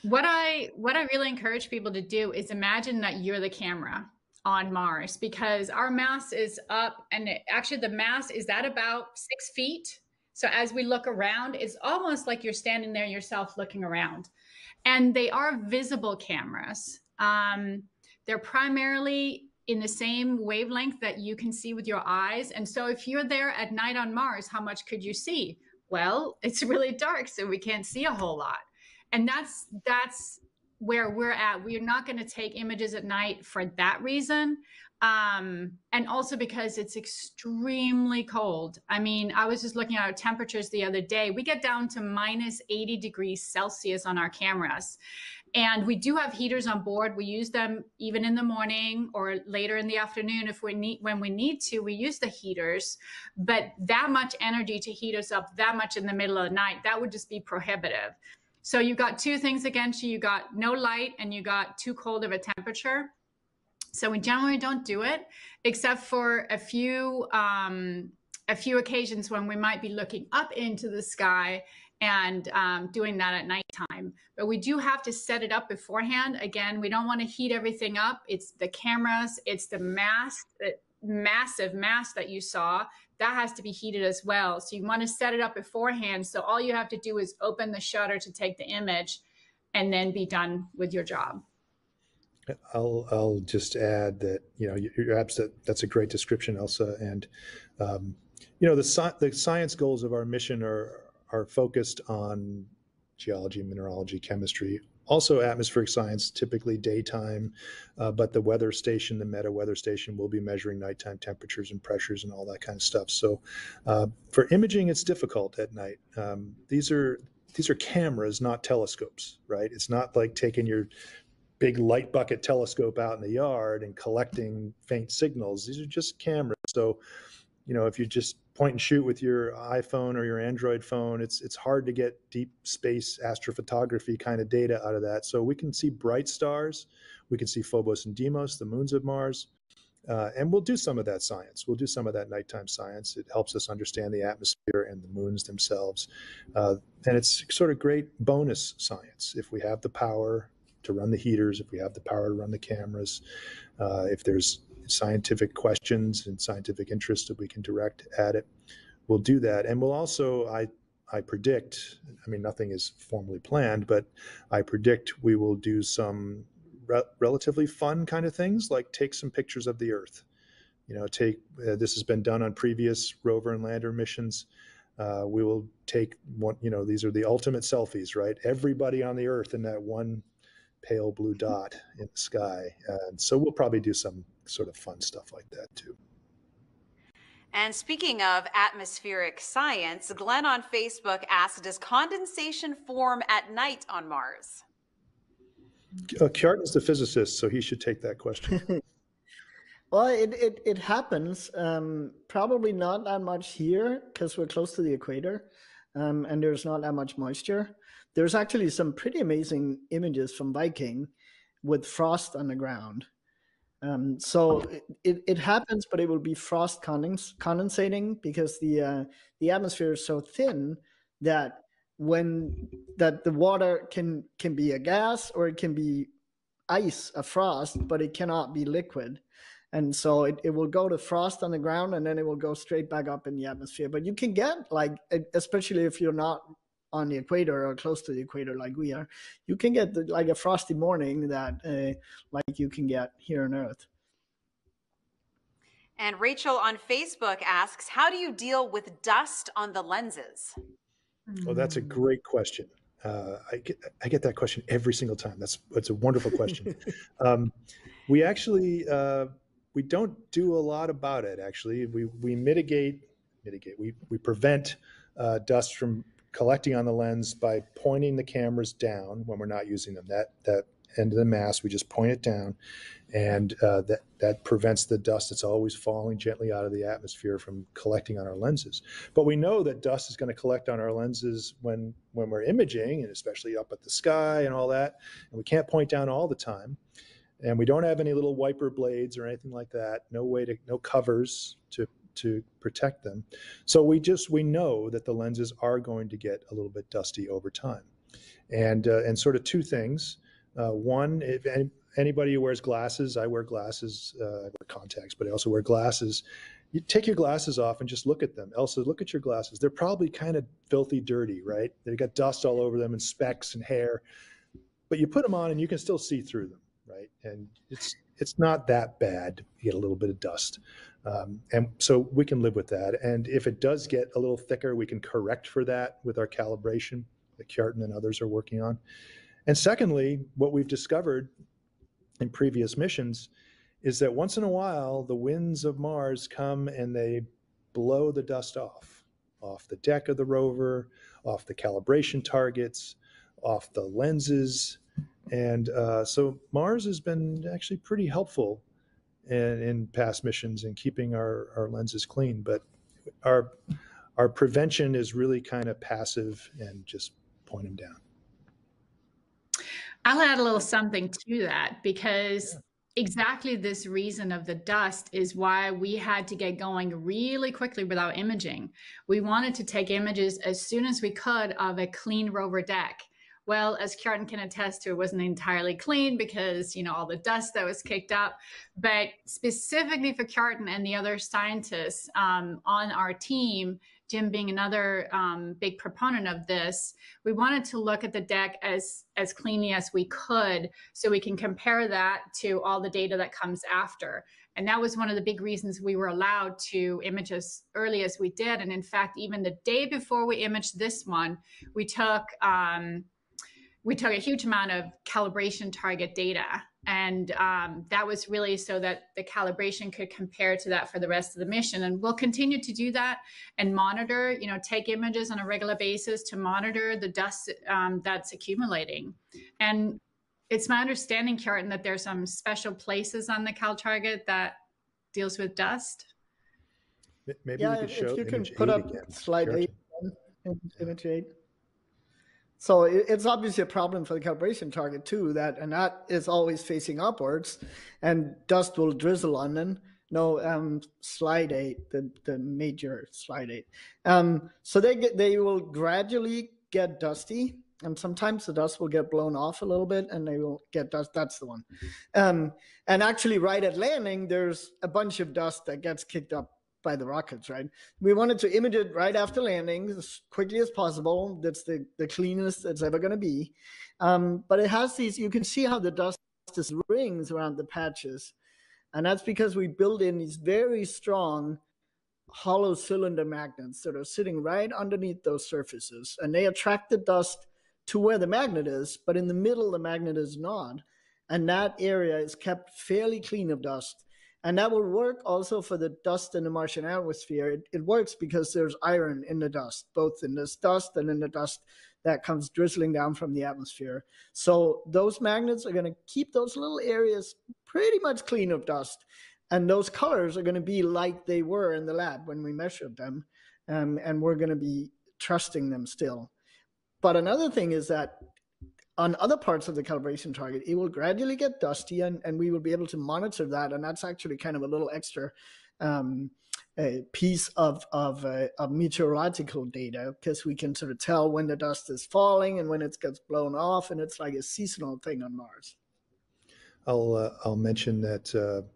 What I what I really encourage people to do is imagine that you're the camera on Mars, because our mass is up, and it, actually the mass is at about six feet. So as we look around, it's almost like you're standing there yourself looking around, and they are visible cameras. Um, they're primarily in the same wavelength that you can see with your eyes. And so if you're there at night on Mars, how much could you see? Well, it's really dark, so we can't see a whole lot. And that's that's where we're at. We're not going to take images at night for that reason. Um, and also because it's extremely cold. I mean, I was just looking at our temperatures the other day. We get down to minus eighty degrees Celsius on our cameras. And we do have heaters on board. We use them even in the morning or later in the afternoon if we need, when we need to, we use the heaters. But that much energy to heat us up that much in the middle of the night, that would just be prohibitive. So you got two things against you. You got no light and you got too cold of a temperature. So we generally don't do it, except for a few, um, a few occasions when we might be looking up into the sky and um, doing that at nighttime. But we do have to set it up beforehand. Again, we don't want to heat everything up. It's the cameras, it's the mass, the massive mass that you saw, that has to be heated as well. So you want to set it up beforehand. So all you have to do is open the shutter to take the image and then be done with your job. I'll, I'll just add that, you know, you're absolutely, that's a great description, Elsa. And, um, you know, the, sci the science goals of our mission are, are focused on geology, mineralogy, chemistry, also atmospheric science, typically daytime, uh, but the weather station, the meta weather station, will be measuring nighttime temperatures and pressures and all that kind of stuff. So uh, for imaging, it's difficult at night. Um, these are, these are cameras, not telescopes, right? It's not like taking your big light bucket telescope out in the yard and collecting faint signals. These are just cameras. So, you know, if you just point and shoot with your iPhone or your Android phone, it's it's hard to get deep space astrophotography kind of data out of that. So we can see bright stars. We can see Phobos and Deimos, the moons of Mars. Uh, and we'll do some of that science. We'll do some of that nighttime science. It helps us understand the atmosphere and the moons themselves. Uh, and it's sort of great bonus science if we have the power to run the heaters, if we have the power to run the cameras, uh, if there's scientific questions and scientific interest that we can direct at it, we'll do that. And we'll also, I, I predict, I mean, nothing is formally planned, but I predict we will do some re relatively fun kind of things, like take some pictures of the Earth. You know, take, uh, this has been done on previous rover and lander missions. Uh, we will take one, you know, these are the ultimate selfies, right? Everybody on the Earth in that one pale blue dot in the sky. And so we'll probably do some sort of fun stuff like that too. And speaking of atmospheric science, Glenn on Facebook asked, does condensation form at night on Mars? Uh, Kjartan's the physicist, so he should take that question. Well, it, it, it happens. Um, probably not that much here because we're close to the equator um, and there's not that much moisture. There's actually some pretty amazing images from Viking with frost on the ground. Um, so it, it, it happens, but it will be frost condens condensating because the uh, the atmosphere is so thin that when that the water can can be a gas or it can be ice, a frost, but it cannot be liquid. And so it, it will go to frost on the ground, and then it will go straight back up in the atmosphere. But you can get, like, especially if you're not on the equator or close to the equator like we are, you can get the, like a frosty morning that uh, like you can get here on Earth. And Rachel on Facebook asks, how do you deal with dust on the lenses? Well, that's a great question. Uh, I get I get that question every single time. That's it's a wonderful question. um, we actually uh, we don't do a lot about it. Actually, we we mitigate mitigate we we prevent uh, dust from collecting on the lens by pointing the cameras down when we're not using them. That that end of the mass, we just point it down, and uh, that that prevents the dust that's always falling gently out of the atmosphere from collecting on our lenses. But we know that dust is going to collect on our lenses when when we're imaging, and especially up at the sky and all that. And we can't point down all the time, and we don't have any little wiper blades or anything like that. No way to no covers to to protect them. So we just we know that the lenses are going to get a little bit dusty over time, and uh, and sort of two things. Uh, one, if any, anybody who wears glasses, I wear glasses, uh, I wear contacts, but I also wear glasses. You take your glasses off and just look at them. Elsa, look at your glasses. They're probably kind of filthy dirty, right? They've got dust all over them and specks and hair, but you put them on and you can still see through them, right? And it's it's not that bad. You get a little bit of dust. Um, and so we can live with that. And if it does get a little thicker, we can correct for that with our calibration that Kjartan and others are working on. And secondly, what we've discovered in previous missions is that once in a while, the winds of Mars come and they blow the dust off, off the deck of the rover, off the calibration targets, off the lenses. And uh, so Mars has been actually pretty helpful in, in past missions in keeping our, our lenses clean. But our, our prevention is really kind of passive and just point them down. I'll add a little something to that, because yeah. exactly this reason of the dust is why we had to get going really quickly without imaging. We wanted to take images as soon as we could of a clean rover deck. Well, as Kjartan can attest to, it wasn't entirely clean because, you know, all the dust that was kicked up. But specifically for Kjartan and the other scientists um, on our team, Jim being another um, big proponent of this, we wanted to look at the deck as, as cleanly as we could so we can compare that to all the data that comes after. And that was one of the big reasons we were allowed to image as early as we did. And in fact, even the day before we imaged this one, we took, um, we took a huge amount of calibration target data. And um, that was really so that the calibration could compare to that for the rest of the mission. And we'll continue to do that and monitor, you know, take images on a regular basis to monitor the dust um, that's accumulating. And it's my understanding, Kjartan, that there's some special places on the Cal target that deals with dust. Maybe yeah, we could if show you can put up again. Slide eight, image eight. So it's obviously a problem for the calibration target too, that, and that is always facing upwards and dust will drizzle on them. No, um, slide eight, the, the major slide eight. Um, so they get, they will gradually get dusty, and sometimes the dust will get blown off a little bit and they will get dust. That's the one. Um, and actually right at landing, there's a bunch of dust that gets kicked up by the rockets, right? We wanted to image it right after landing as quickly as possible. That's the, the cleanest it's ever going to be. Um, but it has these, you can see how the dust is rings around the patches. And that's because we build in these very strong hollow cylinder magnets that are sitting right underneath those surfaces. And they attract the dust to where the magnet is, but in the middle, the magnet is not. And that area is kept fairly clean of dust. And that will work also for the dust in the Martian atmosphere. It, it works because there's iron in the dust, both in this dust and in the dust that comes drizzling down from the atmosphere. So those magnets are going to keep those little areas pretty much clean of dust. And those colors are going to be like they were in the lab when we measured them. Um, and we're going to be trusting them still. But another thing is that on other parts of the calibration target, it will gradually get dusty, and, and we will be able to monitor that. And that's actually kind of a little extra um, a piece of, of, uh, of meteorological data, because we can sort of tell when the dust is falling and when it gets blown off. And it's like a seasonal thing on Mars. I'll, uh, I'll mention that uh,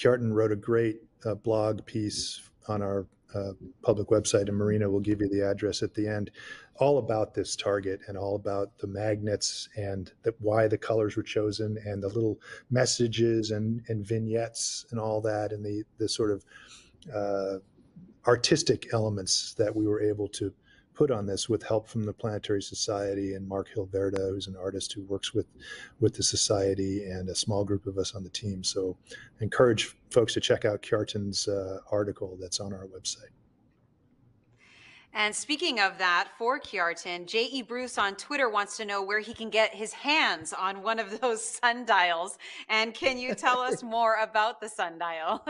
Kjartan wrote a great uh, blog piece on our uh, public website, and Marina will give you the address at the end, all about this target and all about the magnets and the, why the colors were chosen and the little messages and, and vignettes and all that, and the, the sort of uh, artistic elements that we were able to put on this with help from the Planetary Society and Mark Hilverda, who's an artist who works with, with the Society, and a small group of us on the team. So I encourage folks to check out Kjartan's uh, article that's on our website. And speaking of that, for Kjartan, J E Bruce on Twitter wants to know where he can get his hands on one of those sundials. And can you tell us more about the sundial?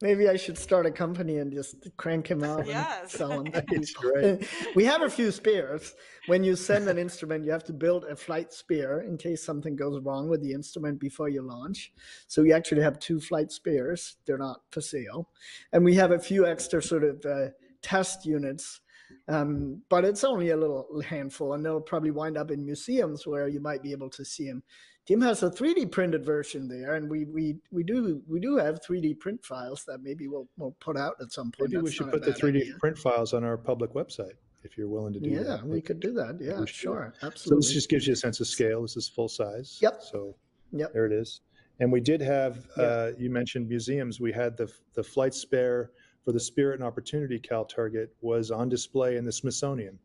Maybe I should start a company and just crank him out. Yes. And sell him. We have a few spares. When you send an instrument, you have to build a flight spare in case something goes wrong with the instrument before you launch. So we actually have two flight spares. They're not for sale. And we have a few extra sort of uh, test units. Um, but it's only a little handful, and they'll probably wind up in museums where you might be able to see them. Tim has a three D printed version there, and we we we do we do have three D print files that maybe we'll we'll put out at some point. Maybe That's we should put the three D idea. print files on our public website if you're willing to do yeah, that. Yeah, we could do that. Yeah, sure, absolutely. So this just gives you a sense of scale. This is full size. Yep. So yep. there it is. And we did have yep. uh, you mentioned museums. We had the the flight spare for the Spirit and Opportunity Cal target was on display in the Smithsonian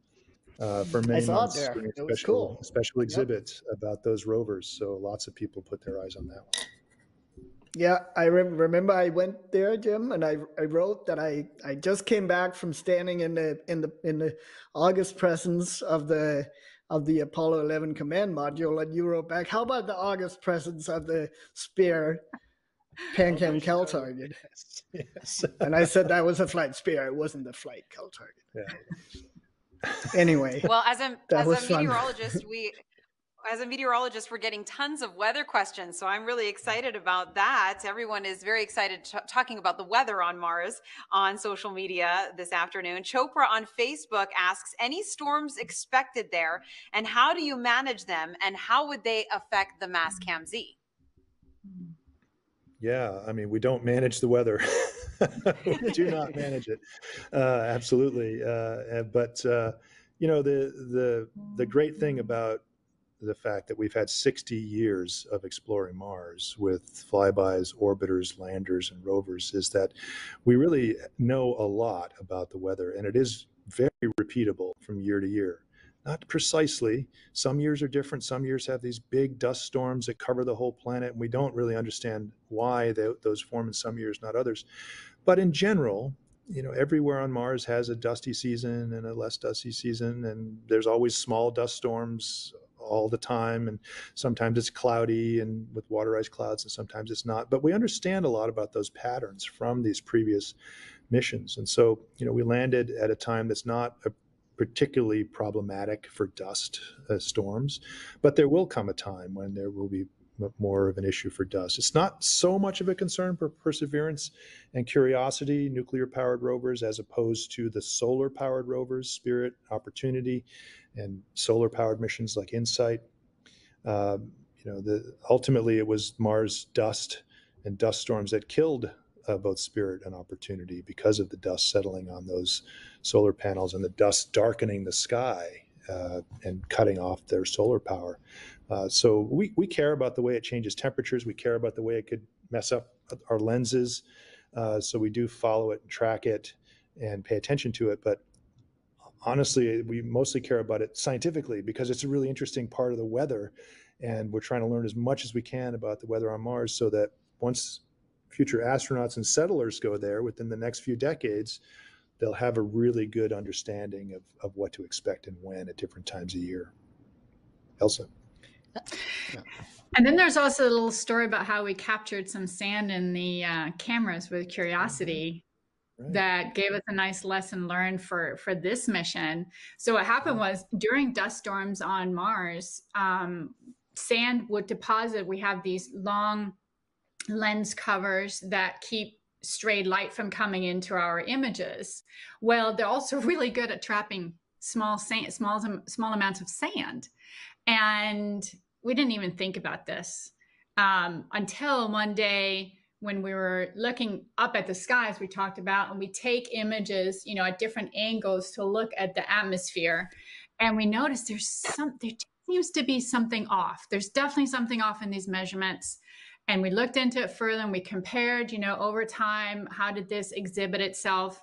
uh, for many months, there. doing a special, cool. a special exhibit yep. about those rovers. So lots of people put their eyes on that one. Yeah, I re remember I went there, Jim, and I, I wrote that I, I just came back from standing in the in the in the august presence of the of the Apollo eleven command module, and you wrote back, "How about the august presence of the Spirit?" PanCam oh, Cal target. Yes. Yes. And I said that was a flight spare. It wasn't a flight Cal target. Yeah. Anyway. Well, as a as a meteorologist, fun. we as a meteorologist, we're getting tons of weather questions. So I'm really excited about that. Everyone is very excited t talking about the weather on Mars on social media this afternoon. Chopra on Facebook asks, any storms expected there, and how do you manage them, and how would they affect the Mastcam Z? Yeah, I mean, we don't manage the weather. We do not manage it, uh, absolutely. Uh, but uh, you know, the the the great thing about the fact that we've had sixty years of exploring Mars with flybys, orbiters, landers, and rovers is that we really know a lot about the weather, and it is very repeatable from year to year. Not precisely. Some years are different. Some years have these big dust storms that cover the whole planet, and we don't really understand why they, those form in some years, not others. But in general, you know, everywhere on Mars has a dusty season and a less dusty season, and there's always small dust storms all the time, and sometimes it's cloudy and with waterized clouds, and sometimes it's not. But we understand a lot about those patterns from these previous missions. And so, you know, we landed at a time that's not a particularly problematic for dust uh, storms, but there will come a time when there will be more of an issue for dust. It's not so much of a concern for Perseverance and Curiosity, nuclear-powered rovers, as opposed to the solar-powered rovers, Spirit, Opportunity, and solar-powered missions like InSight. Uh, you know, the, ultimately, it was Mars dust and dust storms that killed Uh, both Spirit and Opportunity because of the dust settling on those solar panels and the dust darkening the sky uh, and cutting off their solar power. Uh, so we, we care about the way it changes temperatures. We care about the way it could mess up our lenses. Uh, so we do follow it and track it and pay attention to it. But honestly, we mostly care about it scientifically because it's a really interesting part of the weather. And we're trying to learn as much as we can about the weather on Mars so that once future astronauts and settlers go there within the next few decades, they'll have a really good understanding of, of what to expect and when at different times a year. Elsa. Yeah. And then there's also a little story about how we captured some sand in the uh, cameras with Curiosity. Right. That gave us a nice lesson learned for, for this mission. So what happened was during dust storms on Mars, um, sand would deposit. We have these long lens covers that keep stray light from coming into our images. Well, they're also really good at trapping small sand, small, small amounts of sand. And we didn't even think about this um, until one day when we were looking up at the skies, we talked about, and we take images, you know, at different angles to look at the atmosphere. And we noticed there's some, there seems to be something off. There's definitely something off in these measurements. And we looked into it further and we compared, you know, over time, how did this exhibit itself?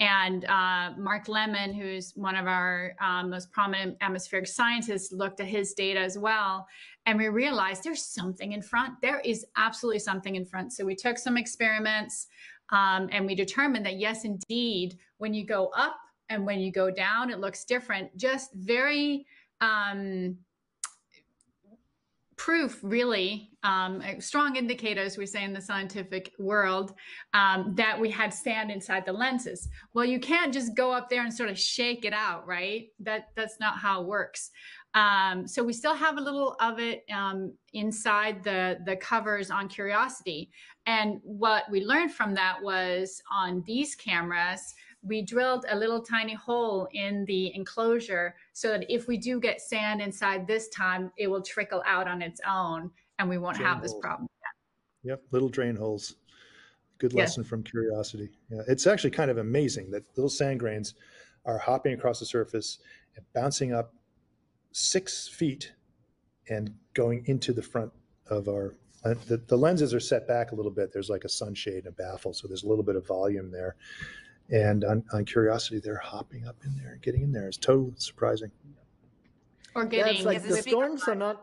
And uh, Mark Lemon, who's one of our um, most prominent atmospheric scientists, looked at his data as well. And we realized there's something in front. There is absolutely something in front. So we took some experiments um, and we determined that, yes, indeed, when you go up and when you go down, it looks different. Just very um, proof, really, um, strong indicators, we say in the scientific world, um, that we had sand inside the lenses. Well, you can't just go up there and sort of shake it out, right? That, that's not how it works. Um, so we still have a little of it um, inside the, the covers on Curiosity. And what we learned from that was on these cameras, we drilled a little tiny hole in the enclosure so that if we do get sand inside this time, it will trickle out on its own and we won't drain have holes. This problem again. Yep, little drain holes. Good lesson yes. from Curiosity. Yeah, it's actually kind of amazing that little sand grains are hopping across the surface and bouncing up six feet and going into the front of our, the, the lenses are set back a little bit. There's like a sunshade and a baffle, so there's a little bit of volume there. And on, on Curiosity, they're hopping up in there, getting in there. It's totally surprising. Or getting yeah, it's like the storms are not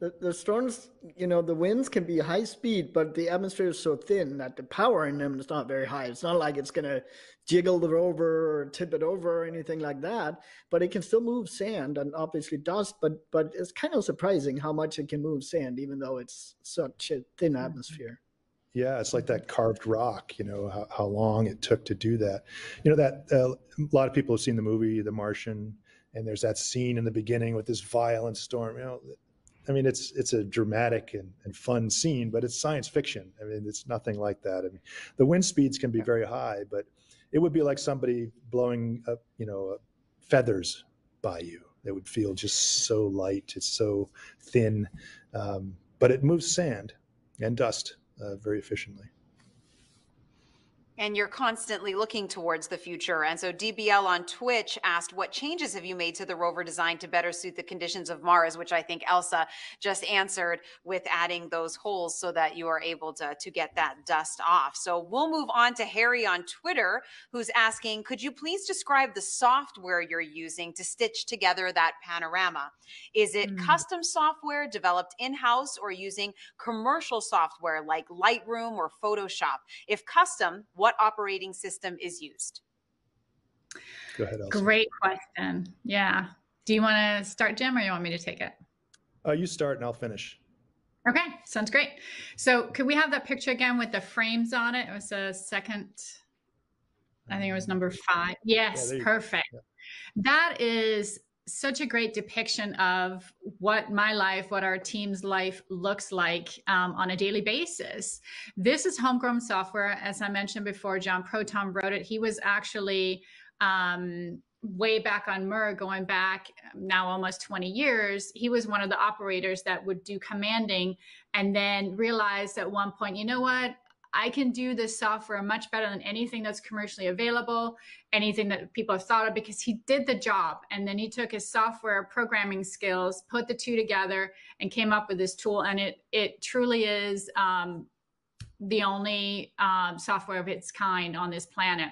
the, the storms. You know, the winds can be high speed, but the atmosphere is so thin that the power in them is not very high. It's not like it's gonna jiggle it over or tip it over or anything like that. But it can still move sand and obviously dust. But but it's kind of surprising how much it can move sand, even though it's such a thin mm-hmm. atmosphere. Yeah, it's like that carved rock, you know, how, how long it took to do that. You know, that uh, a lot of people have seen the movie The Martian, and there's that scene in the beginning with this violent storm. You know, I mean, it's it's a dramatic and, and fun scene, but it's science fiction. I mean, it's nothing like that. I mean, the wind speeds can be very high, but it would be like somebody blowing up, you know, feathers by you. It would feel just so light. It's so thin, um, but it moves sand and dust. Uh, very efficiently. And you're constantly looking towards the future. And so D B L on Twitch asked, what changes have you made to the rover design to better suit the conditions of Mars, which I think Elsa just answered with adding those holes so that you are able to, to get that dust off. So we'll move on to Harry on Twitter, who's asking, could you please describe the software you're using to stitch together that panorama? Is it mm. custom software developed in-house or using commercial software like Lightroom or Photoshop? If custom, what operating system is used? Go ahead, Elsa. Great question. Yeah. Do you want to start, Jim, or you want me to take it? Uh, you start and I'll finish. Okay. Sounds great. So could we have that picture again with the frames on it? It was a second, I think it was number five. Yes. Yeah, perfect. Yeah. That is such a great depiction of what my life, what our team's life looks like um, on a daily basis. This is homegrown software. As I mentioned before, John Proton wrote it. He was actually um, way back on M E R, going back now almost twenty years. He was one of the operators that would do commanding and then realized at one point, you know what? I can do this software much better than anything that's commercially available, anything that people have thought of, because he did the job. And then he took his software programming skills, put the two together, and came up with this tool. And it it truly is um, the only um, software of its kind on this planet.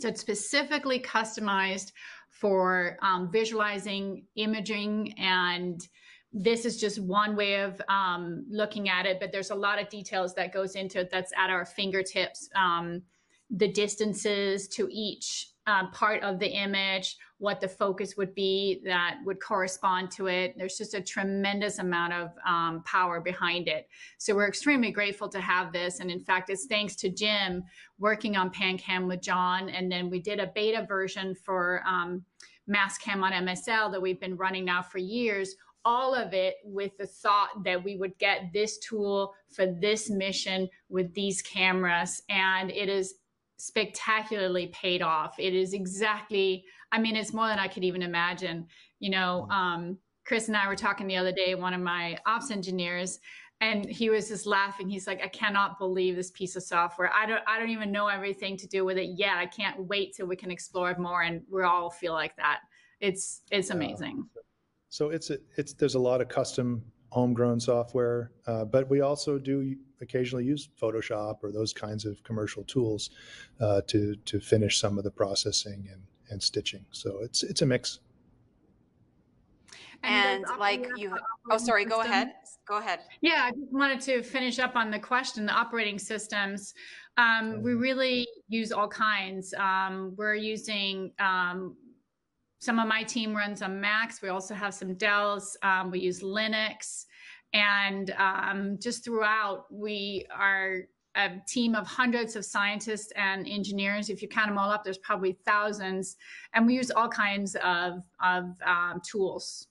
So it's specifically customized for um, visualizing, imaging, and this is just one way of um, looking at it, but there's a lot of details that goes into it that's at our fingertips. Um, the distances to each uh, part of the image, what the focus would be that would correspond to it. There's just a tremendous amount of um, power behind it. So we're extremely grateful to have this. And in fact, it's thanks to Jim working on PanCam with John. And then we did a beta version for um, Mastcam on M S L that we've been running now for years, all of it with the thought that we would get this tool for this mission with these cameras. And it is spectacularly paid off. It is exactly, I mean, it's more than I could even imagine. You know, um, Chris and I were talking the other day, one of my ops engineers, And he was just laughing. He's like, I cannot believe this piece of software. I don't, I don't even know everything to do with it yet. I can't wait till we can explore it more, and we all feel like that. It's, it's amazing. Uh, so it's, a, it's, there's a lot of custom homegrown software, uh, but we also do occasionally use Photoshop or those kinds of commercial tools uh, to, to finish some of the processing and, and stitching. So it's, it's a mix. And, and like you, oh, sorry, systems. go ahead, go ahead. Yeah, I just wanted to finish up on the question, the operating systems. Um, we really use all kinds. Um, we're using, um, some of my team runs on Macs. We also have some Dells. Um, we use Linux. And um, just throughout, we are a team of hundreds of scientists and engineers. If you count them all up, there's probably thousands. And we use all kinds of, of um, tools,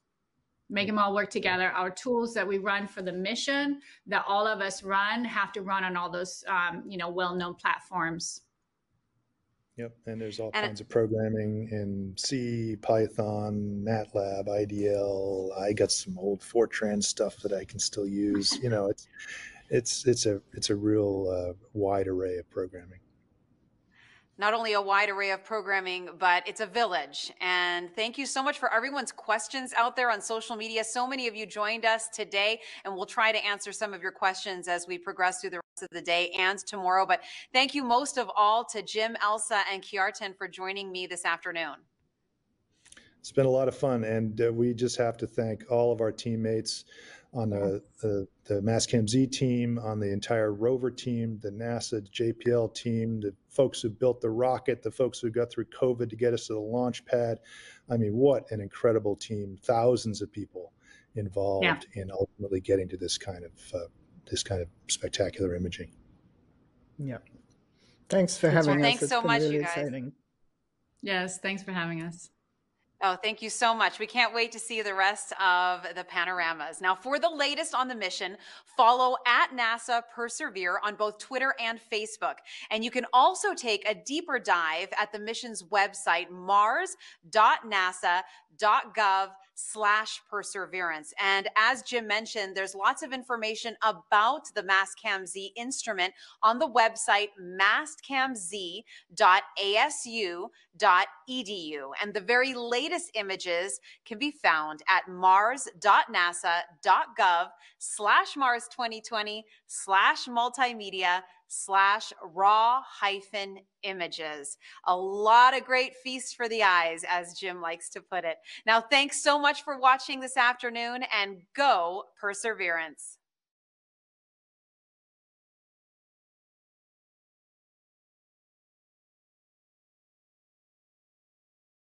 make them all work together. Our tools that we run for the mission that all of us run have to run on all those um, you know, well-known platforms. Yep, and there's all and kinds of programming in C, Python, MATLAB, I D L. I got some old Fortran stuff that I can still use. You know, it's it's it's a it's a real uh, wide array of programming. Not only a wide array of programming, but it's a village. And thank you so much for everyone's questions out there on social media. So many of you joined us today, and we'll try to answer some of your questions as we progress through the rest of the day and tomorrow. But thank you most of all to Jim, Elsa, and Kjartan for joining me this afternoon. It's been a lot of fun, and uh, we just have to thank all of our teammates on the, the, the Mastcam-Z team, on the entire rover team, the NASA J P L team, the folks who built the rocket, the folks who got through COVID to get us to the launch pad. I mean, what an incredible team. Thousands of people involved yeah. in ultimately getting to this kind of, uh, this kind of spectacular imaging. Yeah. Thanks for having well, us. Thanks it's so much, really you guys. Exciting. Yes, thanks for having us. Oh, thank you so much. We can't wait to see the rest of the panoramas. Now, for the latest on the mission, follow at NASA Persevere on both Twitter and Facebook. And you can also take a deeper dive at the mission's website, mars.nasa.gov. slash Perseverance. And as Jim mentioned, there's lots of information about the Mastcam-Z instrument on the website mastcam z dot A S U dot E D U. And the very latest images can be found at mars.nasa.gov slash mars twenty twenty slash multimedia slash raw hyphen images. A lot of great feasts for the eyes, as Jim likes to put it. Now, thanks so much for watching this afternoon, and go Perseverance.